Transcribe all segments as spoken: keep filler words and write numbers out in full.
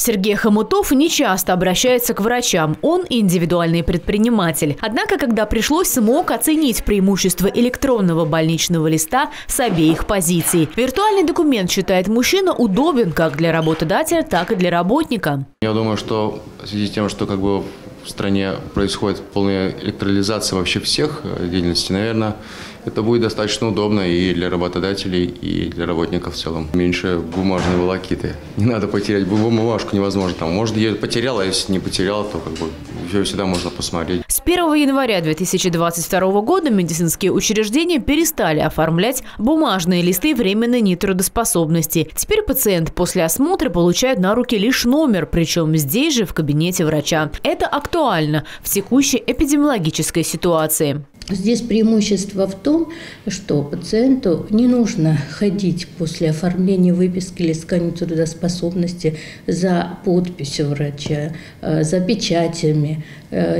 Сергей Хомутов нечасто обращается к врачам. Он индивидуальный предприниматель. Однако, когда пришлось, смог оценить преимущества электронного больничного листа с обеих позиций. Виртуальный документ, считает мужчина, удобен как для работодателя, так и для работника. Я думаю, что в связи с тем, что как бы в стране происходит полная электролизация вообще всех деятельностей, наверное, это будет достаточно удобно и для работодателей, и для работников в целом. Меньше бумажной волокиты. Не надо потерять бумажку, невозможно. Там, может, ее потеряла, а если не потеряла, то как бы ее всегда можно посмотреть. С первого января две тысячи двадцать второго года медицинские учреждения перестали оформлять бумажные листы временной нетрудоспособности. Теперь пациент после осмотра получает на руки лишь номер, причем здесь же, в кабинете врача. Это актуально в текущей эпидемиологической ситуации. Здесь преимущество в том, что пациенту не нужно ходить после оформления выписки листка нетрудоспособности за подписью врача, за печатями.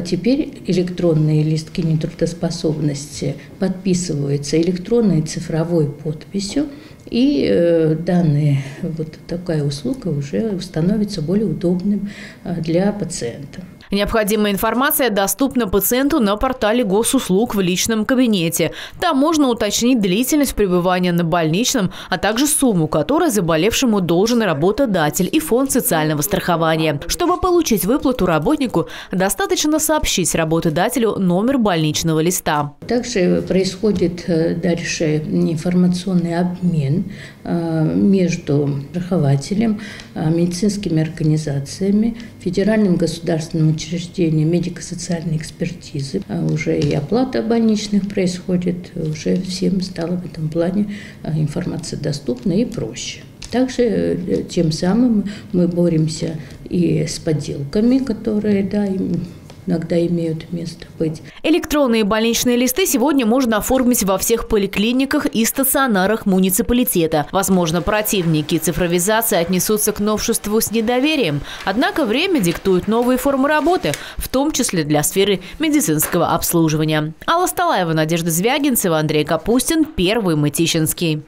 Теперь электронные листки нетрудоспособности подписываются электронной цифровой подписью. И данные, вот такая услуга уже становится более удобным для пациента. Необходимая информация доступна пациенту на портале Госуслуг в личном кабинете. Там можно уточнить длительность пребывания на больничном, а также сумму, которую заболевшему должен работодатель и фонд социального страхования. Чтобы получить выплату работнику, достаточно сообщить работодателю номер больничного листа. Также происходит дальше информационный обмен между страхователем, медицинскими организациями, федеральным государственным учреждением, учреждения медико-социальной экспертизы. Уже и оплата больничных происходит, уже всем стало в этом плане информация доступна и проще. Также тем самым мы боремся и с подделками, которые, да, иногда имеют место быть. Электронные больничные листы сегодня можно оформить во всех поликлиниках и стационарах муниципалитета. Возможно, противники цифровизации отнесутся к новшеству с недоверием. Однако время диктует новые формы работы, в том числе для сферы медицинского обслуживания. Алла Сталаева, Надежда Звягинцева, Андрей Капустин, Первый Мытищинский.